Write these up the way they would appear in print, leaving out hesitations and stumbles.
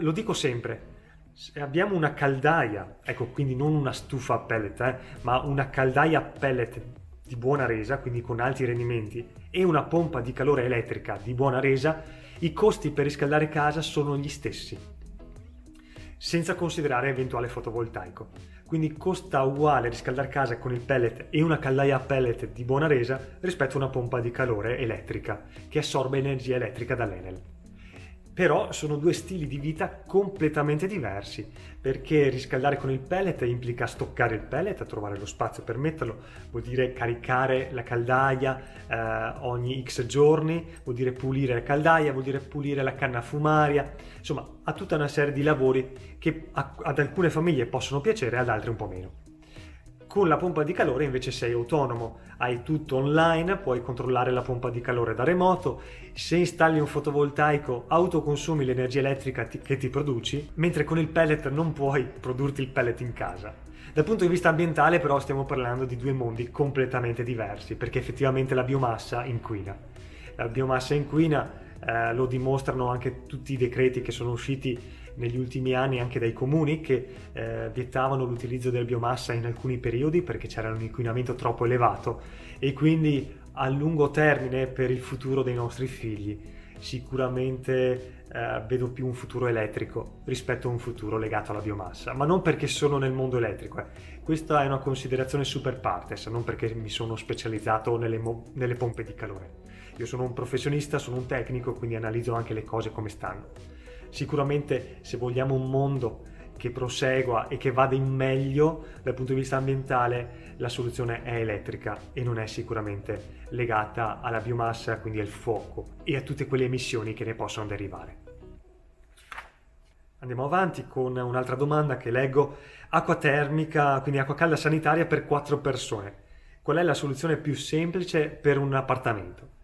lo dico sempre, se abbiamo una caldaia, ecco, quindi non una stufa a pellet, ma una caldaia a pellet di buona resa, quindi con alti rendimenti, e una pompa di calore elettrica di buona resa, i costi per riscaldare casa sono gli stessi, senza considerare eventuale fotovoltaico. Quindi costa uguale riscaldare casa con il pellet e una caldaia a pellet di buona resa rispetto a una pompa di calore elettrica che assorbe energia elettrica dall'Enel. Però sono due stili di vita completamente diversi, perché riscaldare con il pellet implica stoccare il pellet, trovare lo spazio per metterlo, vuol dire caricare la caldaia ogni x giorni, vuol dire pulire la caldaia, vuol dire pulire la canna fumaria, insomma ha tutta una serie di lavori che ad alcune famiglie possono piacere, ad altre un po' meno. Con la pompa di calore invece sei autonomo, hai tutto online, puoi controllare la pompa di calore da remoto, se installi un fotovoltaico autoconsumi l'energia elettrica che ti produci, mentre con il pellet non puoi produrti il pellet in casa. Dal punto di vista ambientale però stiamo parlando di due mondi completamente diversi, perché effettivamente la biomassa inquina. La biomassa inquina, lo dimostrano anche tutti i decreti che sono usciti negli ultimi anni anche dai comuni che vietavano l'utilizzo della biomassa in alcuni periodi perché c'era un inquinamento troppo elevato, e quindi a lungo termine per il futuro dei nostri figli sicuramente vedo più un futuro elettrico rispetto a un futuro legato alla biomassa, ma non perché sono nel mondo elettrico, questa è una considerazione super partes, non perché mi sono specializzato nelle pompe di calore. Io sono un professionista, sono un tecnico, quindi analizzo anche le cose come stanno. Sicuramente se vogliamo un mondo che prosegua e che vada in meglio dal punto di vista ambientale, la soluzione è elettrica e non è sicuramente legata alla biomassa, quindi al fuoco e a tutte quelle emissioni che ne possono derivare. Andiamo avanti con un'altra domanda che leggo. Acqua termica, quindi acqua calda sanitaria per 4 persone. Qual è la soluzione più semplice per un appartamento?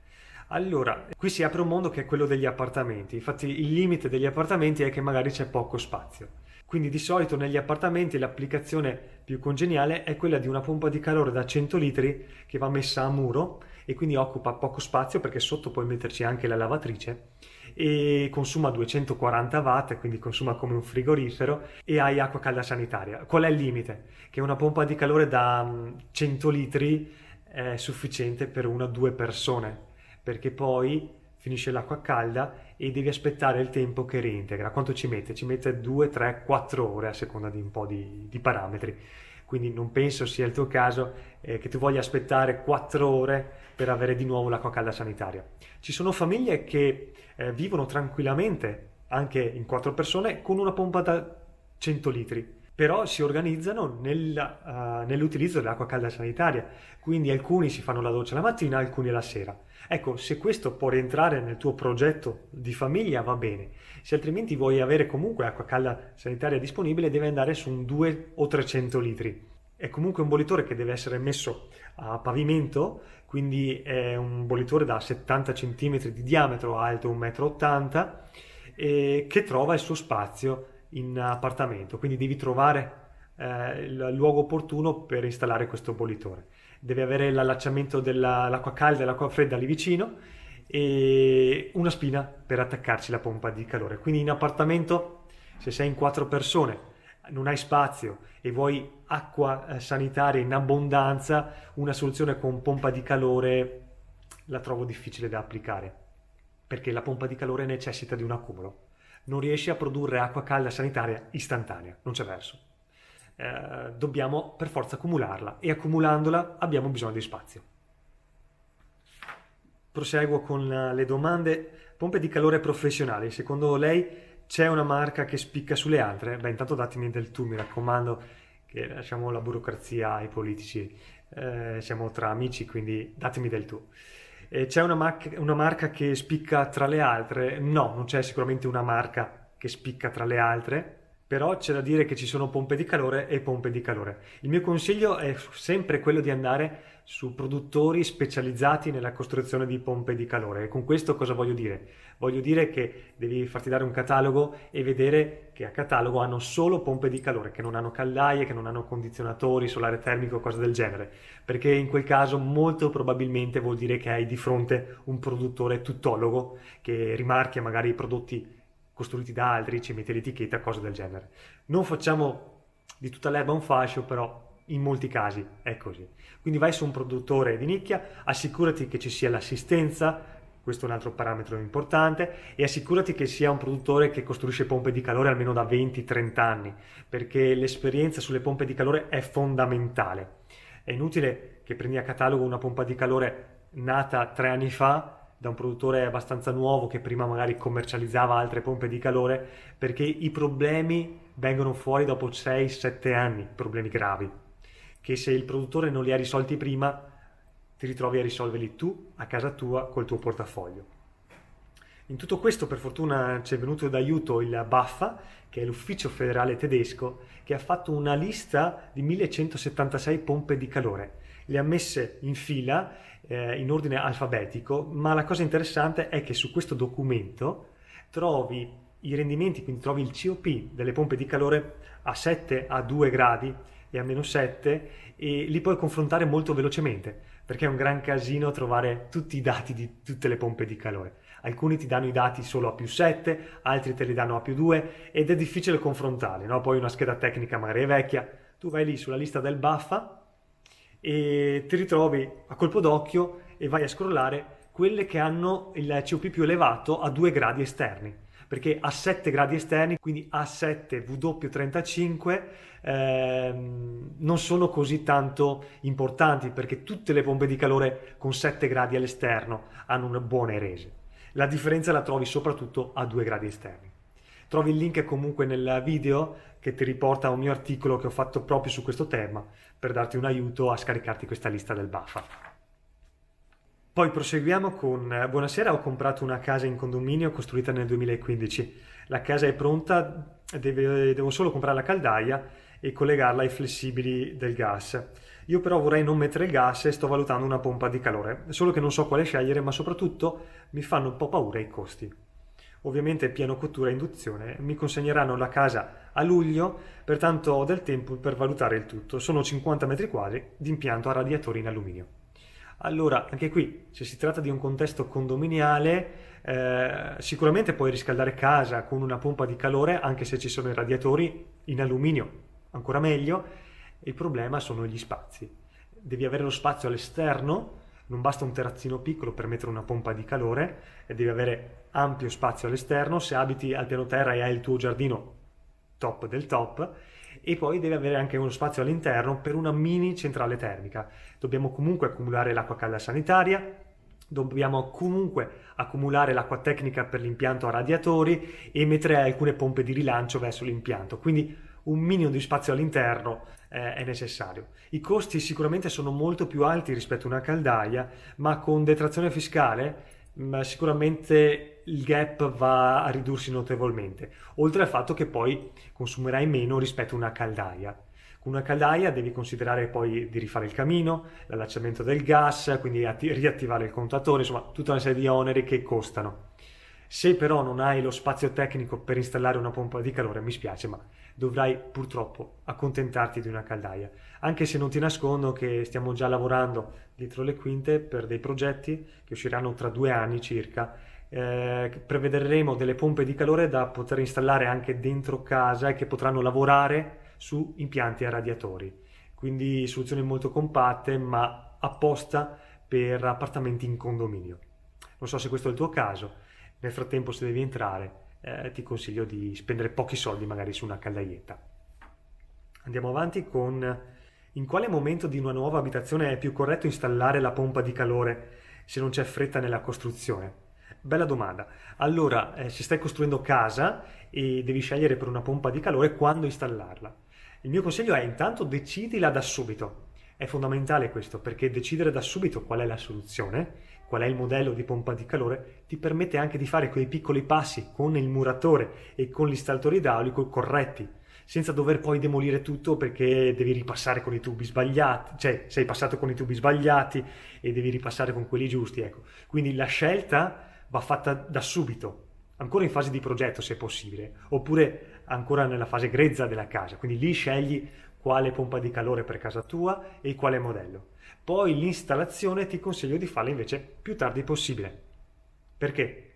Allora, qui si apre un mondo che è quello degli appartamenti, infatti il limite degli appartamenti è che magari c'è poco spazio, quindi di solito negli appartamenti l'applicazione più congeniale è quella di una pompa di calore da 100 litri che va messa a muro e quindi occupa poco spazio perché sotto puoi metterci anche la lavatrice e consuma 240 watt, quindi consuma come un frigorifero e hai acqua calda sanitaria. Qual è il limite? Che una pompa di calore da 100 litri è sufficiente per una o due persone, perché poi finisce l'acqua calda e devi aspettare il tempo che reintegra. Quanto ci mette? Ci mette 2, 3, 4 ore a seconda di un po' di parametri. Quindi non penso sia il tuo caso che tu voglia aspettare 4 ore per avere di nuovo l'acqua calda sanitaria. Ci sono famiglie che vivono tranquillamente, anche in 4 persone, con una pompa da 100 litri. Però si organizzano nell'utilizzo dell'acqua calda sanitaria, quindi alcuni si fanno la doccia la mattina, alcuni la sera. Ecco, se questo può rientrare nel tuo progetto di famiglia va bene, se altrimenti vuoi avere comunque acqua calda sanitaria disponibile deve andare su un 2 o 300 litri. È comunque un bollitore che deve essere messo a pavimento, quindi è un bollitore da 70 cm di diametro, alto 1,80 m, e che trova il suo spazio in appartamento, quindi devi trovare il luogo opportuno per installare questo bollitore. Deve avere l'allacciamento dell'acqua calda e l'acqua fredda lì vicino e una spina per attaccarci la pompa di calore. Quindi in appartamento, se sei in 4 persone, non hai spazio e vuoi acqua sanitaria in abbondanza, una soluzione con pompa di calore la trovo difficile da applicare, perché la pompa di calore necessita di un accumulo. Non riesci a produrre acqua calda sanitaria istantanea, non c'è verso. Dobbiamo per forza accumularla e accumulandola abbiamo bisogno di spazio. Proseguo con le domande. Pompe di calore professionali, secondo lei c'è una marca che spicca sulle altre? Beh, intanto datemi del tu, mi raccomando, che lasciamo la burocrazia ai politici, siamo tra amici, quindi datemi del tu. C'è una marca che spicca tra le altre? No, non c'è sicuramente una marca che spicca tra le altre, però c'è da dire che ci sono pompe di calore e pompe di calore. Il mio consiglio è sempre quello di andare su produttori specializzati nella costruzione di pompe di calore. E con questo cosa voglio dire? Voglio dire che devi farti dare un catalogo e vedere che a catalogo hanno solo pompe di calore, che non hanno caldaie, che non hanno condizionatori, solare termico, cose del genere, perché in quel caso molto probabilmente vuol dire che hai di fronte un produttore tuttologo che rimarchia magari i prodotti costruiti da altri, ci mette l'etichetta, cose del genere. Non facciamo di tutta l'erba un fascio, però in molti casi è così. Quindi vai su un produttore di nicchia, assicurati che ci sia l'assistenza, questo è un altro parametro importante, e assicurati che sia un produttore che costruisce pompe di calore almeno da 20-30 anni, perché l'esperienza sulle pompe di calore è fondamentale. È inutile che prendi a catalogo una pompa di calore nata 3 anni fa da un produttore abbastanza nuovo che prima magari commercializzava altre pompe di calore, perché i problemi vengono fuori dopo 6-7 anni, problemi gravi, che se il produttore non li ha risolti prima, ti ritrovi a risolverli tu, a casa tua, col tuo portafoglio. In tutto questo, per fortuna, ci è venuto d'aiuto il BAFA, che è l'ufficio federale tedesco, che ha fatto una lista di 1176 pompe di calore. Le ha messe in fila, in ordine alfabetico, ma la cosa interessante è che su questo documento trovi i rendimenti, quindi trovi il COP delle pompe di calore a 7, a 2 gradi e a -7, e li puoi confrontare molto velocemente, perché è un gran casino trovare tutti i dati di tutte le pompe di calore. Alcuni ti danno i dati solo a +7, altri te li danno a +2, ed è difficile confrontarli, no? Poi una scheda tecnica magari è vecchia, tu vai lì sulla lista del BAFA e ti ritrovi a colpo d'occhio e vai a scrollare quelle che hanno il COP più elevato a 2 gradi esterni, perché a 7 gradi esterni, quindi A7W35, non sono così tanto importanti, perché tutte le pompe di calore con 7 gradi all'esterno hanno una buona rese. La differenza la trovi soprattutto a 2 gradi esterni. Trovi il link comunque nel video che ti riporta a un mio articolo che ho fatto proprio su questo tema, per darti un aiuto a scaricarti questa lista del BAFA. Poi proseguiamo con: buonasera, ho comprato una casa in condominio costruita nel 2015. La casa è pronta, devo solo comprare la caldaia e collegarla ai flessibili del gas. Io però vorrei non mettere il gas e sto valutando una pompa di calore, solo che non so quale scegliere, ma soprattutto mi fanno un po' paura i costi. Ovviamente piano cottura e induzione, mi consegneranno la casa a luglio, pertanto ho del tempo per valutare il tutto. Sono 50 metri quadri di impianto a radiatori in alluminio. Allora, anche qui, se si tratta di un contesto condominiale, sicuramente puoi riscaldare casa con una pompa di calore, anche se ci sono i radiatori in alluminio, ancora meglio. Il problema sono gli spazi. Devi avere lo spazio all'esterno, non basta un terrazzino piccolo per mettere una pompa di calore, e devi avere ampio spazio all'esterno. Se abiti al piano terra e hai il tuo giardino, top del top. E poi deve avere anche uno spazio all'interno per una mini centrale termica. Dobbiamo comunque accumulare l'acqua calda sanitaria, dobbiamo comunque accumulare l'acqua tecnica per l'impianto a radiatori e mettere alcune pompe di rilancio verso l'impianto. Quindi un minimo di spazio all'interno è necessario. I costi sicuramente sono molto più alti rispetto a una caldaia, ma con detrazione fiscale sicuramente il gap va a ridursi notevolmente, oltre al fatto che poi consumerai meno rispetto a una caldaia. Con una caldaia devi considerare poi di rifare il camino, l'allacciamento del gas, quindi riattivare il contatore, insomma tutta una serie di oneri che costano. Se però non hai lo spazio tecnico per installare una pompa di calore, mi spiace, ma dovrai purtroppo accontentarti di una caldaia, anche se non ti nascondo che stiamo già lavorando dietro le quinte per dei progetti che usciranno tra 2 anni circa. Prevederemo delle pompe di calore da poter installare anche dentro casa e che potranno lavorare su impianti a radiatori, quindi soluzioni molto compatte ma apposta per appartamenti in condominio. Non so se questo è il tuo caso. Nel frattempo, se devi entrare, ti consiglio di spendere pochi soldi magari su una caldaietta. Andiamo avanti con: in quale momento di una nuova abitazione è più corretto installare la pompa di calore se non c'è fretta nella costruzione? Bella domanda. Allora, se stai costruendo casa e devi scegliere per una pompa di calore quando installarla, il mio consiglio è: intanto decidila da subito. È fondamentale questo, perché decidere da subito qual è la soluzione, qual è il modello di pompa di calore, ti permette anche di fare quei piccoli passi con il muratore e con l'installatore idraulico corretti, senza dover poi demolire tutto perché devi ripassare con i tubi sbagliati, cioè sei passato con i tubi sbagliati e devi ripassare con quelli giusti, ecco. Quindi la scelta va fatta da subito, ancora in fase di progetto se possibile, oppure ancora nella fase grezza della casa, quindi lì scegli quale pompa di calore per casa tua e quale modello. Poi l'installazione ti consiglio di farla invece più tardi possibile. Perché?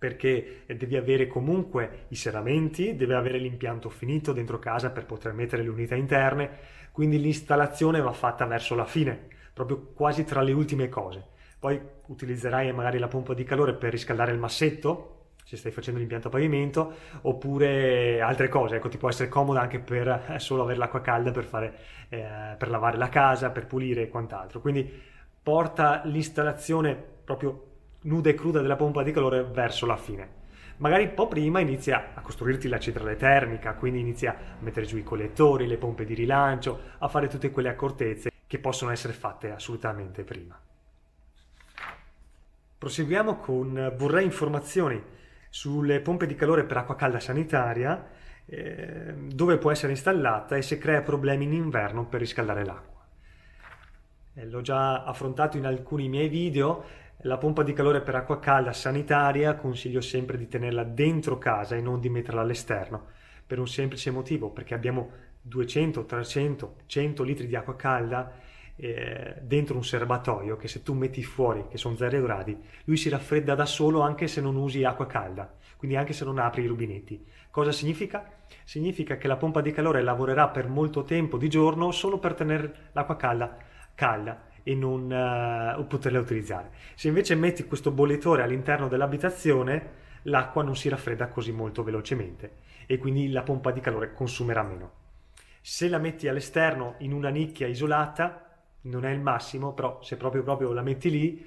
perché devi avere comunque i serramenti, deve avere l'impianto finito dentro casa per poter mettere le unità interne, quindi l'installazione va fatta verso la fine, proprio quasi tra le ultime cose. Poi utilizzerai magari la pompa di calore per riscaldare il massetto, se stai facendo l'impianto a pavimento, oppure altre cose, ecco, ti può essere comoda anche per solo avere l'acqua calda per lavare la casa, per pulire e quant'altro. Quindi porta l'installazione proprio nuda e cruda della pompa di calore verso la fine. Magari un po' prima inizia a costruirti la centrale termica, quindi inizia a mettere giù i collettori, le pompe di rilancio, a fare tutte quelle accortezze che possono essere fatte assolutamente prima. Proseguiamo con vorrei informazioni sulle pompe di calore per acqua calda sanitaria, dove può essere installata e se crea problemi in inverno per riscaldare l'acqua. L'ho già affrontato in alcuni miei video. La pompa di calore per acqua calda sanitaria consiglio sempre di tenerla dentro casa e non di metterla all'esterno, per un semplice motivo, perché abbiamo 200, 300, 100 litri di acqua calda dentro un serbatoio che se tu metti fuori, che sono 0 gradi, lui si raffredda da solo anche se non usi acqua calda, quindi anche se non apri i rubinetti. Cosa significa? Significa che la pompa di calore lavorerà per molto tempo di giorno solo per tenere l'acqua calda calda e non poterla utilizzare. Se invece metti questo bollettore all'interno dell'abitazione, l'acqua non si raffredda così molto velocemente e quindi la pompa di calore consumerà meno. Se la metti all'esterno in una nicchia isolata non è il massimo, però se proprio la metti lì,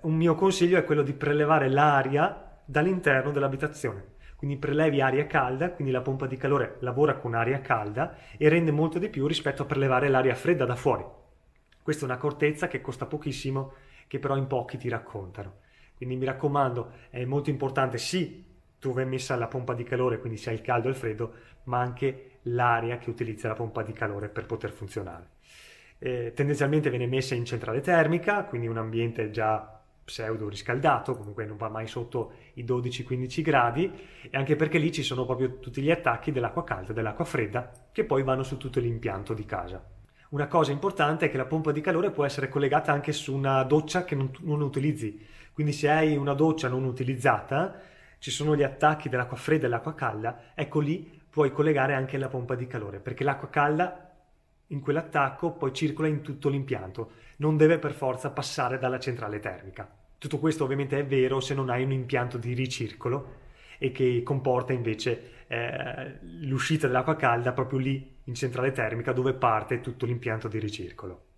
un mio consiglio è quello di prelevare l'aria dall'interno dell'abitazione. Quindi prelevi aria calda, quindi la pompa di calore lavora con aria calda e rende molto di più rispetto a prelevare l'aria fredda da fuori. Questa è un'accortezza che costa pochissimo, che però in pochi ti raccontano. Quindi mi raccomando, è molto importante sì dove è messa la pompa di calore, quindi sia il caldo e il freddo, ma anche l'aria che utilizza la pompa di calore per poter funzionare. Tendenzialmente viene messa in centrale termica, quindi un ambiente già pseudo riscaldato, comunque non va mai sotto i 12-15 gradi, e anche perché lì ci sono proprio tutti gli attacchi dell'acqua calda e dell'acqua fredda che poi vanno su tutto l'impianto di casa. Una cosa importante è che la pompa di calore può essere collegata anche su una doccia che non utilizzi, quindi se hai una doccia non utilizzata, ci sono gli attacchi dell'acqua fredda e dell'acqua calda, ecco lì puoi collegare anche la pompa di calore, perché l'acqua calda in quell'attacco poi circola in tutto l'impianto, non deve per forza passare dalla centrale termica. Tutto questo ovviamente è vero se non hai un impianto di ricircolo e che comporta invece l'uscita dell'acqua calda proprio lì in centrale termica dove parte tutto l'impianto di ricircolo.